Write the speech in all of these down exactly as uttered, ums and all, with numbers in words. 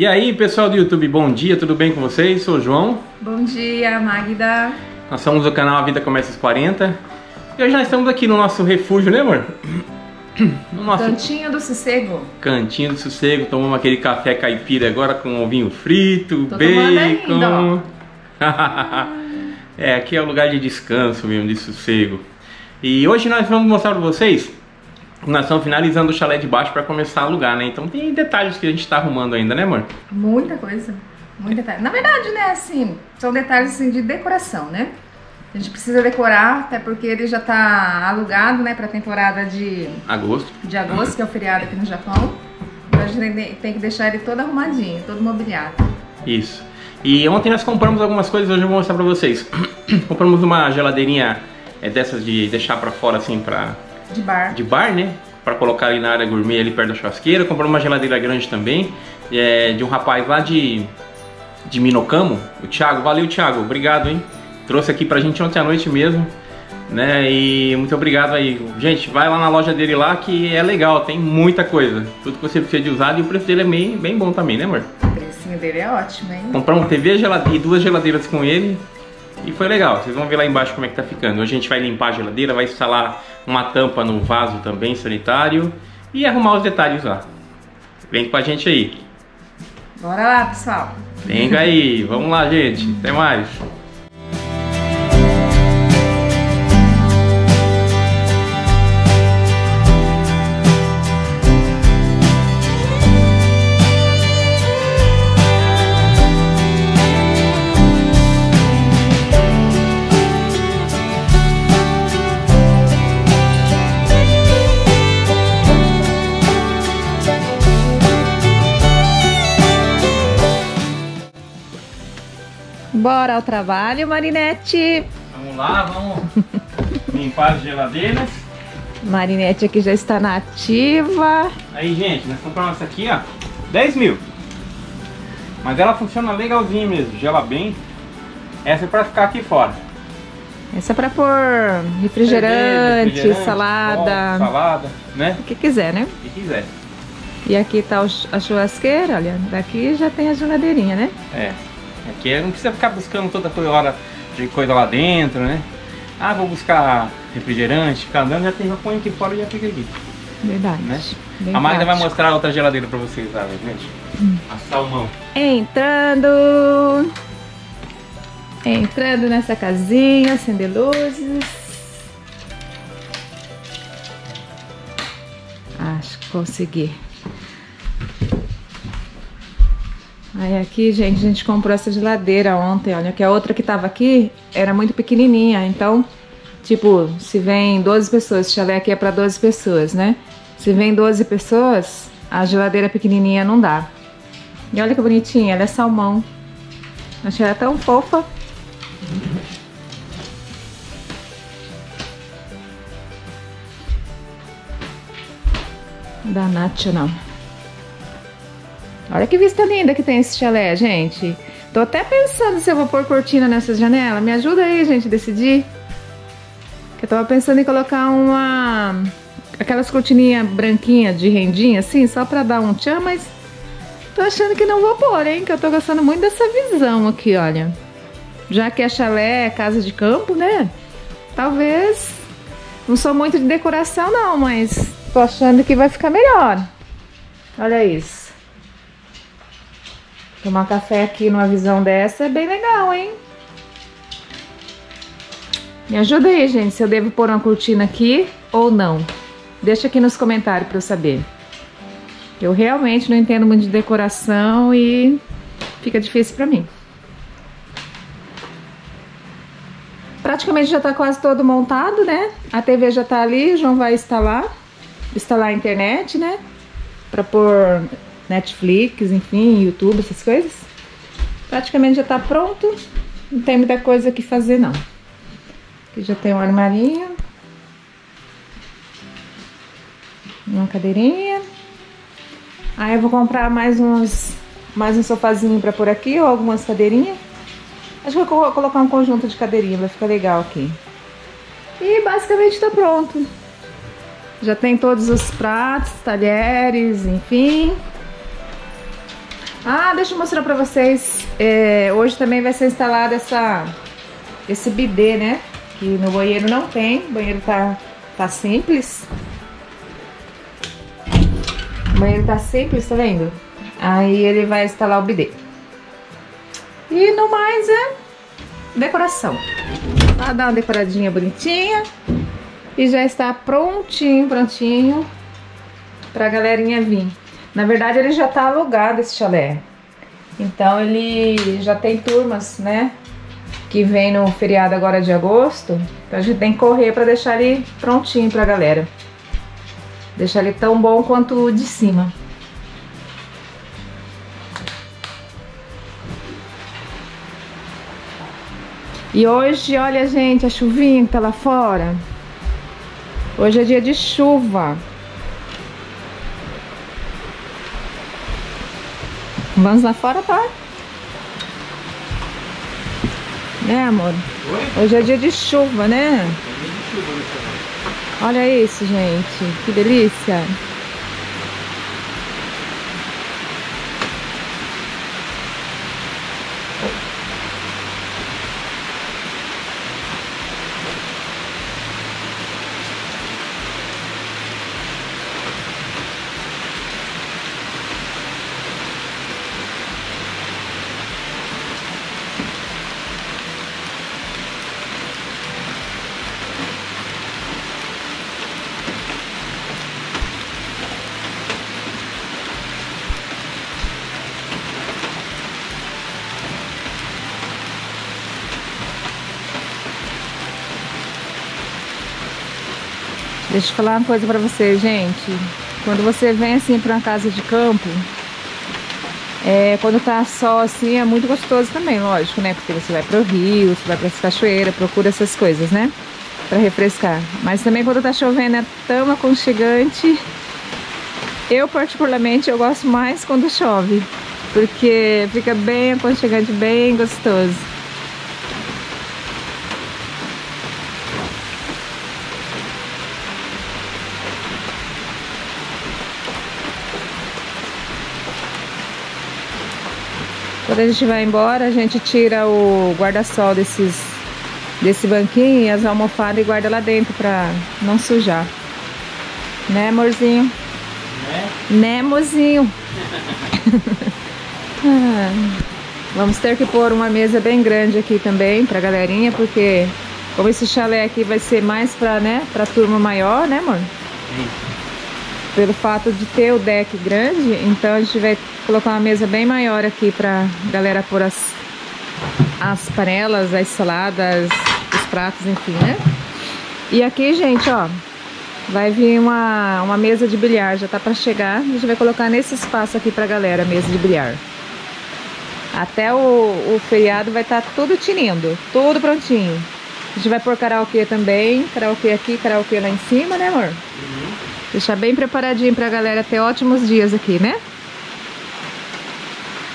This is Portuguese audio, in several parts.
E aí, pessoal do YouTube, bom dia, tudo bem com vocês? Sou o João. Bom dia, Magda. Nós somos o canal A Vida Começa aos quarenta. E hoje nós estamos aqui no nosso refúgio, né, amor? No nosso... Cantinho do Sossego. Cantinho do Sossego. Tomamos aquele café caipira agora com ovinho frito, tô bacon. É, aqui é o lugar de descanso mesmo, de sossego. E hoje nós vamos mostrar para vocês. Nós estamos finalizando o chalé de baixo para começar a alugar, né? Então tem detalhes que a gente está arrumando ainda, né, amor? Muita coisa, muito detalhe. Na verdade, né, assim, são detalhes assim, de decoração, né? A gente precisa decorar, até porque ele já está alugado, né, para a temporada de... Agosto. De agosto, que é o feriado aqui no Japão. Então a gente tem que deixar ele todo arrumadinho, todo mobiliado. Isso. E ontem nós compramos algumas coisas, hoje eu vou mostrar para vocês. Compramos uma geladeirinha é, dessas de deixar para fora, assim, para... De bar. De bar, né? Pra colocar ali na área gourmet, ali perto da churrasqueira. Comprou uma geladeira grande também, é, de um rapaz lá de, de Minocamo, o Thiago. Valeu, Thiago. Obrigado, hein? Trouxe aqui pra gente ontem à noite mesmo, né? E muito obrigado aí. Gente, vai lá na loja dele lá que é legal, tem muita coisa. Tudo que você precisa de usado e o preço dele é bem, bem bom também, né, amor? O precinho dele é ótimo, hein? Compramos T V e duas geladeiras com ele. E foi legal, vocês vão ver lá embaixo como é que tá ficando. Hoje a gente vai limpar a geladeira, vai instalar uma tampa no vaso também, sanitário. E arrumar os detalhes lá. Vem com a gente aí. Bora lá, pessoal. Vem aí, vamos lá, gente. Até mais. Bora ao trabalho, Marinete! Vamos lá, vamos limpar as geladeiras. Marinete aqui já está na ativa. Aí, gente, nós compramos essa aqui, ó, dez mil. Mas ela funciona legalzinho mesmo, gela bem. Essa é pra ficar aqui fora. Essa é pra pôr refrigerante, refrigerante salada. Pó, salada, né? O que quiser, né? O que quiser. E aqui tá a churrasqueira, olha, daqui já tem a geladeirinha, né? É. Aqui não precisa ficar buscando toda hora de coisa lá dentro, né? Ah, vou buscar refrigerante, ficar andando, já tem, já põe aqui fora e já fica aqui. Verdade. Né? A Magda vai mostrar outra geladeira pra vocês, sabe, gente? Hum. A salmão. Entrando! Entrando nessa casinha, acender luzes. Acho que consegui. Aí aqui, gente, a gente comprou essa geladeira ontem, olha, que a outra que tava aqui era muito pequenininha, então, tipo, se vem doze pessoas, esse chalé aqui é pra doze pessoas, né? Se vem doze pessoas, a geladeira pequenininha não dá. E olha que bonitinha, ela é salmão. Achei ela tão fofa. Da National. Olha que vista linda que tem esse chalé, gente. Tô até pensando se eu vou pôr cortina nessa janela. Me ajuda aí, gente, a decidir. Eu tava pensando em colocar uma... Aquelas cortininhas branquinhas de rendinha, assim, só pra dar um tchan, mas... Tô achando que não vou pôr, hein? Que eu tô gostando muito dessa visão aqui, olha. Já que é chalé, é casa de campo, né? Talvez... Não sou muito de decoração, não, mas... Tô achando que vai ficar melhor. Olha isso. Tomar café aqui numa visão dessa é bem legal, hein? Me ajuda aí, gente, se eu devo pôr uma cortina aqui ou não. Deixa aqui nos comentários pra eu saber. Eu realmente não entendo muito de decoração e fica difícil pra mim. Praticamente já tá quase todo montado, né? A T V já tá ali, o João vai instalar. Instalar a internet, né? Pra pôr... Netflix, enfim, YouTube, essas coisas. Praticamente já tá pronto. Não tem muita coisa que fazer, não. Aqui já tem um armarinho. Uma cadeirinha. Aí eu vou comprar mais uns... Mais um sofazinho pra por aqui, ou algumas cadeirinhas. Acho que eu vou colocar um conjunto de cadeirinha, vai ficar legal aqui. E basicamente tá pronto. Já tem todos os pratos, talheres, enfim... Ah, deixa eu mostrar pra vocês. É, hoje também vai ser instalado essa, esse bidê, né? Que no banheiro não tem. O banheiro tá, tá simples. O banheiro tá simples, tá vendo? Aí ele vai instalar o bidê. E no mais é decoração. Vai dar uma decoradinha bonitinha. E já está prontinho, prontinho pra galerinha vir. Na verdade ele já tá alugado, esse chalé. Então ele já tem turmas, né? Que vem no feriado agora de agosto. Então a gente tem que correr pra deixar ele prontinho pra galera. Deixar ele tão bom quanto o de cima. E hoje, olha gente, a chuvinha que tá lá fora. Hoje é dia de chuva. Vamos lá fora, tá? Né, amor? Oi? Hoje é dia de chuva, né? É dia de chuva, né? Olha isso, gente. Que delícia. Deixa eu falar uma coisa pra vocês, gente. Quando você vem assim pra uma casa de campo, é, quando tá sol assim é muito gostoso também, lógico, né? Porque você vai pro rio, você vai pra cachoeira, procura essas coisas, né? Pra refrescar. Mas também quando tá chovendo é tão aconchegante. Eu particularmente, eu gosto mais quando chove. Porque fica bem aconchegante, bem gostoso. Quando a gente vai embora, a gente tira o guarda-sol desses, desse banquinho e as almofadas e guarda lá dentro pra não sujar. Né, amorzinho? Né? Né, amorzinho? Ah, vamos ter que pôr uma mesa bem grande aqui também pra galerinha, porque como esse chalé aqui vai ser mais pra, né, pra turma maior, né, amor? Sim. Pelo fato de ter o deck grande, então a gente vai colocar uma mesa bem maior aqui pra galera pôr as, as panelas, as saladas, os pratos, enfim, né? E aqui, gente, ó, vai vir uma, uma mesa de bilhar, já tá pra chegar. A gente vai colocar nesse espaço aqui pra galera, mesa de bilhar. Até o, o feriado vai estar tá tudo tinindo, tudo prontinho. A gente vai pôr karaokê também, karaokê aqui, karaokê lá em cima, né, amor? Uhum. Deixar bem preparadinho pra galera ter ótimos dias aqui, né?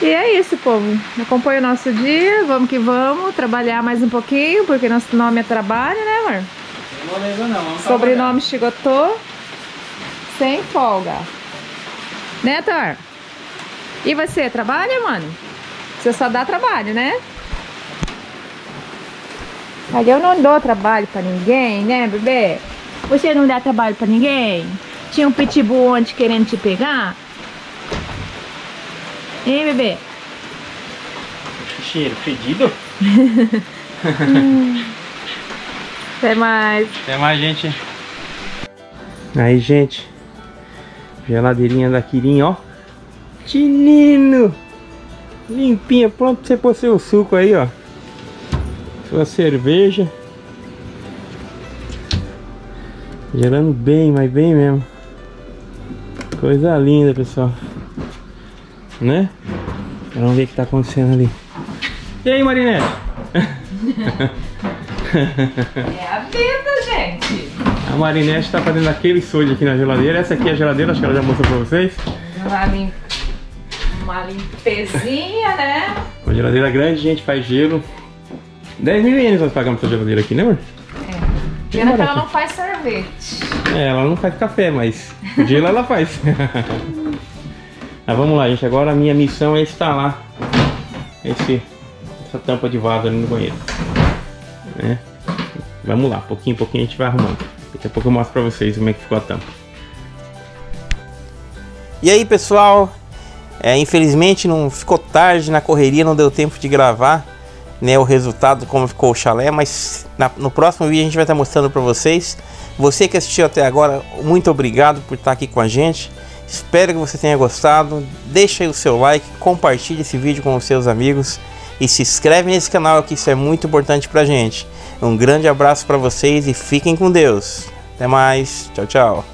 E é isso, povo. Acompanha o nosso dia, vamos que vamos. Trabalhar mais um pouquinho, porque nosso nome é trabalho, né, amor? Não é moleza não, vamos trabalhar. Sobrenome Chigotô, sem folga. Né, Thor? E você, trabalha, mano? Você só dá trabalho, né? Aí eu não dou trabalho pra ninguém, né, bebê? Você não dá trabalho pra ninguém? Tinha um pitbull ontem querendo te pegar? Hein, bebê? Cheiro fedido? Até mais. Até mais, gente. Aí, gente. Geladeirinha da Quirinha, ó. Tinino! Limpinha, pronto pra você pôr seu suco aí, ó. Sua cerveja. Gelando bem, mas bem mesmo. Coisa linda, pessoal. Né? Vamos ver o que tá acontecendo ali. E aí, Marinete? É a vida, gente. A Marinete tá fazendo aquele solho aqui na geladeira. Essa aqui é a geladeira, acho que ela já mostrou pra vocês. Uma, lim... Uma limpezinha, né? Uma geladeira grande, gente, faz gelo. dez mil ienes nós pagamos essa geladeira aqui, né, amor? É. Pena que ela não faz sorvete. É, ela não faz café, mas gelo ela faz. Mas vamos lá, gente. Agora a minha missão é instalar esse, essa tampa de vaso ali no banheiro, né? Vamos lá, pouquinho em pouquinho a gente vai arrumando. Daqui a pouco eu mostro pra vocês como é que ficou a tampa. E aí, pessoal, é, infelizmente não ficou tarde, na correria não deu tempo de gravar, né, o resultado, como ficou o chalé, mas na, no próximo vídeo a gente vai estar mostrando pra vocês. Você que assistiu até agora, muito obrigado por estar aqui com a gente. Espero que você tenha gostado. Deixa aí o seu like, compartilhe esse vídeo com os seus amigos e se inscreve nesse canal, que isso é muito importante pra gente. Um grande abraço pra vocês e fiquem com Deus. Até mais. Tchau, tchau.